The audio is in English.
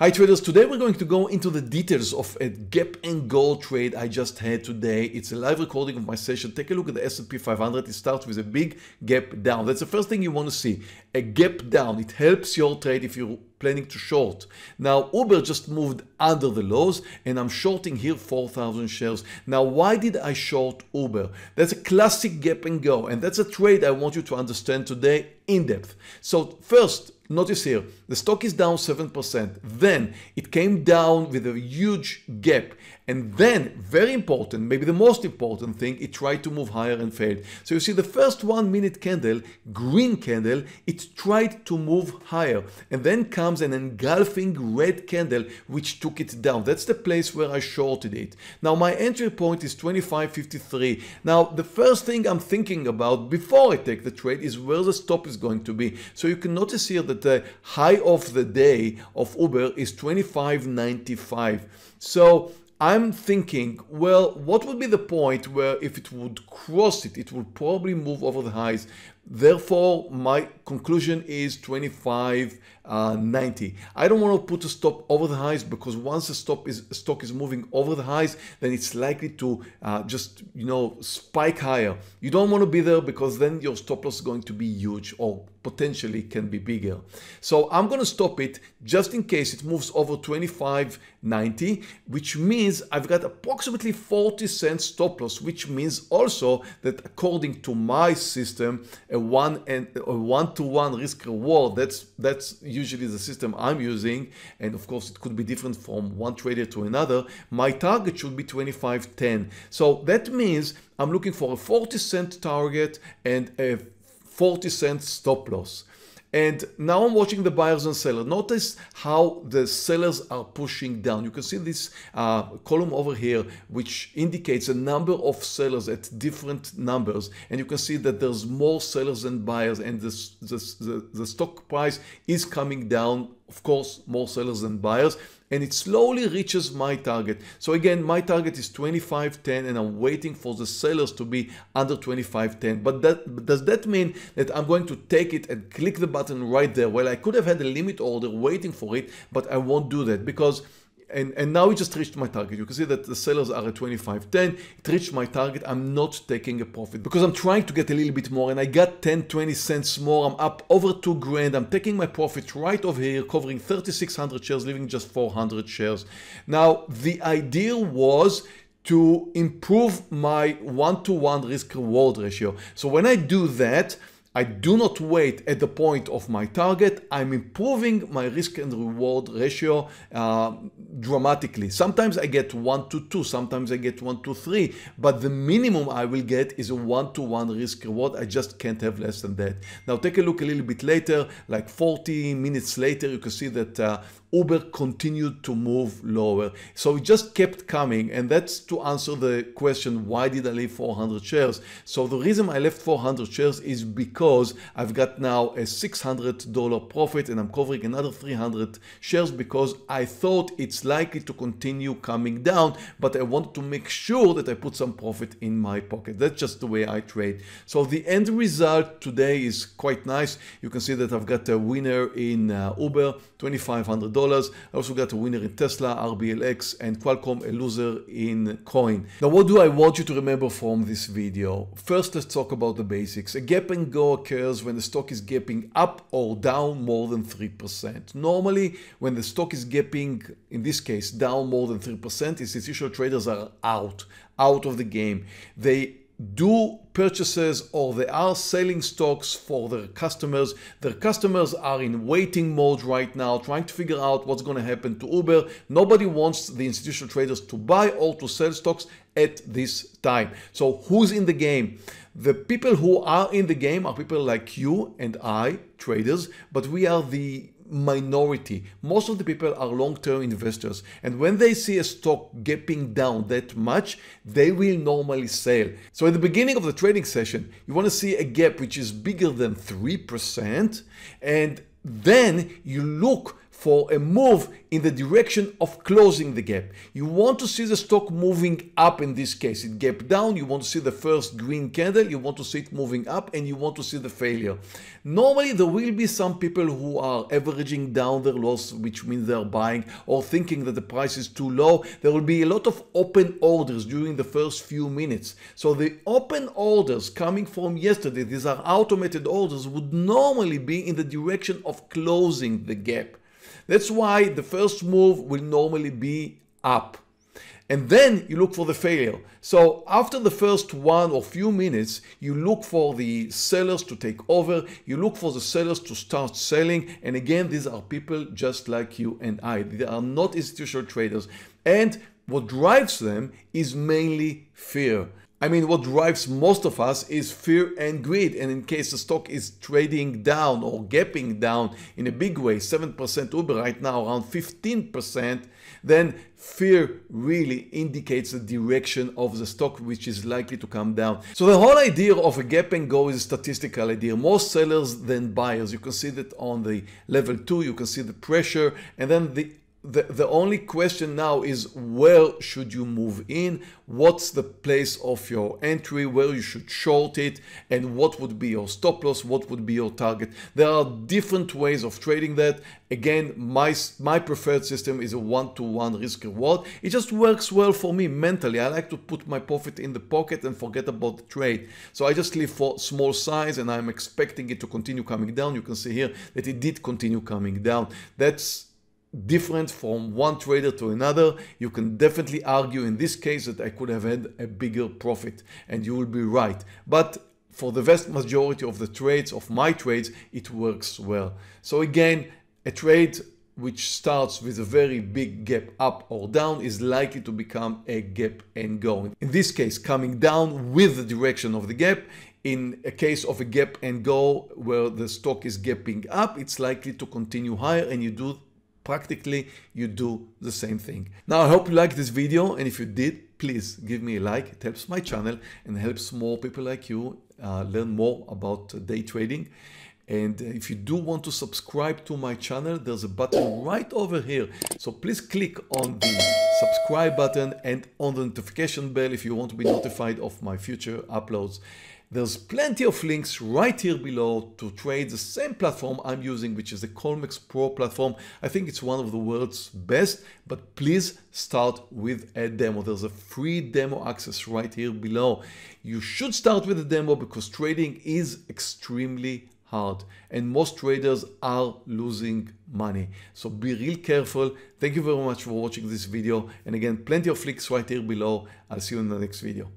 Hi traders, today we're going to go into the details of a gap and gold trade I just had today. It's a live recording of my session. Take a look at the S&P 500. It starts with a big gap down. That's the first thing you want to see, a gap down. It helps your trade if you're planning to short. Now Uber just moved under the lows and I'm shorting here 4,000 shares. Now why did I short Uber? That's a classic gap and go, and that's a trade I want you to understand today in depth. So first, notice here, the stock is down 7%. Then it came down with a huge gap. And then, very important, maybe the most important thing, it tried to move higher and failed. So you see the first 1 minute candle, green candle, it tried to move higher. And then comes an engulfing red candle, which took it down. That's the place where I shorted it. Now my entry point is 25.53. Now the first thing I'm thinking about before I take the trade is where the stop is going to be. So you can notice here that the high of the day of Uber is 25.95. So I'm thinking, well, what would be the point where if it would cross it, it would probably move over the highs. Therefore, my conclusion is 25.90. I don't want to put a stop over the highs because once the stock is moving over the highs, then it's likely to spike higher. You don't want to be there because then your stop loss is going to be huge or potentially can be bigger. So I'm going to stop it just in case it moves over 25.90, which means I've got approximately 40 cents stop loss, which means also that according to my system, a one-to-one risk reward, that's usually the system I'm using, and of course it could be different from one trader to another. My target should be 25.10. So that means I'm looking for a 40-cent target and a 40-cent stop loss. And now I'm watching the buyers and sellers. Notice how the sellers are pushing down. You can see this column over here, which indicates a number of sellers at different numbers. And you can see that there's more sellers than buyers, and the stock price is coming down. Of course, more sellers than buyers, and it slowly reaches my target. So again, my target is 25.10 and I'm waiting for the sellers to be under 25.10. But does that mean that I'm going to take it and click the button right there? Well, I could have had a limit order waiting for it, but I won't do that because And now it just reached my target. You can see that the sellers are at 25.10. It reached my target. I'm not taking a profit because I'm trying to get a little bit more, and I got 10, 20 cents more. I'm up over $2,000. I'm taking my profit right over here, covering 3,600 shares, leaving just 400 shares. Now, the idea was to improve my one-to-one risk-reward ratio. So when I do that, I do not wait at the point of my target. I'm improving my risk and reward ratio dramatically. Sometimes I get 1 to 2, sometimes I get 1 to 3, but the minimum I will get is a 1-to-1 risk reward. I just can't have less than that. Now take a look a little bit later, like 40 minutes later, you can see that Uber continued to move lower. So it just kept coming, and that's to answer the question, why did I leave 400 shares? So the reason I left 400 shares is because I've got now a $600 profit and I'm covering another 300 shares because I thought it's likely to continue coming down, but I wanted to make sure that I put some profit in my pocket. That's just the way I trade. So the end result today is quite nice. You can see that I've got a winner in Uber, $2,500. I also got a winner in Tesla, RBLX, and Qualcomm, a loser in COIN. Now, what do I want you to remember from this video? First, let's talk about the basics. A gap and go occurs when the stock is gapping up or down more than 3%. Normally, when the stock is gapping, in this case, down more than 3%, institutional traders are out of the game. They do purchases or they are selling stocks for their customers. Their customers are in waiting mode right now, trying to figure out what's going to happen to Uber. Nobody wants the institutional traders to buy or to sell stocks at this time. So who's in the game? The people who are in the game are people like you and I, traders, but we are the minority. Most of the people are long-term investors, and when they see a stock gapping down that much, they will normally sell. So at the beginning of the trading session, you want to see a gap which is bigger than 3%, and then you look for a move in the direction of closing the gap. You want to see the stock moving up. In this case, it gapped down. You want to see the first green candle. You want to see it moving up, and you want to see the failure. Normally, there will be some people who are averaging down their loss, which means they're buying or thinking that the price is too low. There will be a lot of open orders during the first few minutes. So the open orders coming from yesterday, these are automated orders, would normally be in the direction of closing the gap. That's why the first move will normally be up. And then you look for the failure. So after the first one or few minutes, you look for the sellers to take over. You look for the sellers to start selling. And again, these are people just like you and I. They are not institutional traders. And what drives them is mainly fear. I mean, what drives most of us is fear and greed. And in case the stock is trading down or gapping down in a big way, 7% Uber right now, around 15%, then fear really indicates the direction of the stock, which is likely to come down. So the whole idea of a gap and go is a statistical idea. More sellers than buyers. You can see that on the level 2, you can see the pressure, and then the only question now is, where should you move in? What's the place of your entry, where you should short it, and what would be your stop loss, what would be your target? There are different ways of trading that. Again, my preferred system is a one-to-one risk reward. It just works well for me mentally. I like to put my profit in the pocket and forget about the trade. So I just leave for small size, and I'm expecting it to continue coming down. You can see here that it did continue coming down. That's different from one trader to another. You can definitely argue in this case that I could have had a bigger profit, and you will be right. But for the vast majority of the trades, of my trades, it works well. So again, a trade which starts with a very big gap up or down is likely to become a gap and go. In this case, coming down with the direction of the gap. In a case of a gap and go where the stock is gapping up, it's likely to continue higher, and you do practically, you do the same thing. Now, I hope you liked this video, and if you did, please give me a like. It helps my channel and helps more people like you learn more about day trading. And if you do want to subscribe to my channel, there's a button right over here. So please click on the subscribe button and on the notification bell if you want to be notified of my future uploads. There's plenty of links right here below to trade the same platform I'm using, which is the Colmex Pro platform. I think it's one of the world's best, but please start with a demo. There's a free demo access right here below. You should start with a demo because trading is extremely hard and most traders are losing money. So be real careful. Thank you very much for watching this video. And again, plenty of links right here below. I'll see you in the next video.